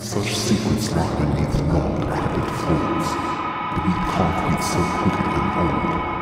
Such secrets lie beneath gnawed, cracked folds, beneath concrete so crooked and old.